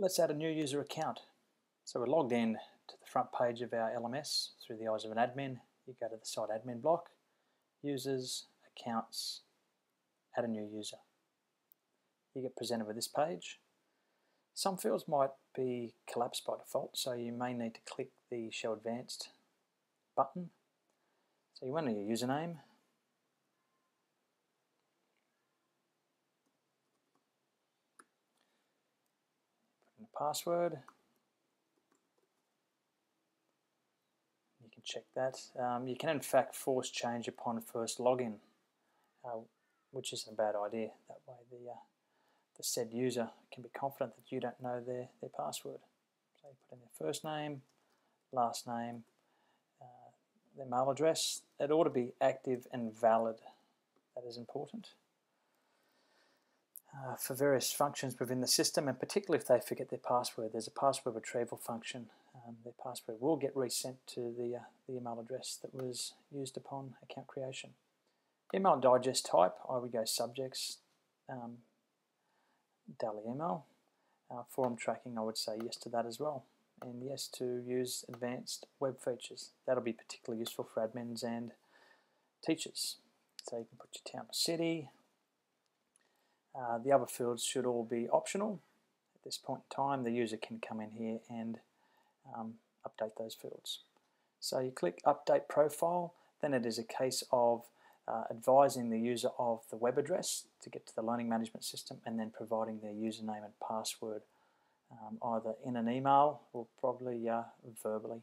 Let's add a new user account. So we're logged in to the front page of our LMS through the eyes of an admin. You go to the site admin block, users, accounts, add a new user. You get presented with this page. Some fields might be collapsed by default, so you may need to click the Show Advanced button. So you enter your username, put in a password. You can check that. You can in fact force change upon first login, which isn't a bad idea. That way the said user can be confident that you don't know their password. So you put in their first name, last name, their mail address. It ought to be active and valid. That is important. For various functions within the system, and particularly if they forget their password, there's a password retrieval function. Their password will get resent to the email address that was used upon account creation. Email digest type, I would go subjects. Daily email. Forum tracking, I would say yes to that as well. And yes to use advanced web features. That'll be particularly useful for admins and teachers. So you can put your town or city. The other fields should all be optional. At this point in time, the user can come in here and update those fields. So you click Update Profile. Then it is a case of advising the user of the web address to get to the learning management system, and then providing their username and password either in an email or probably verbally.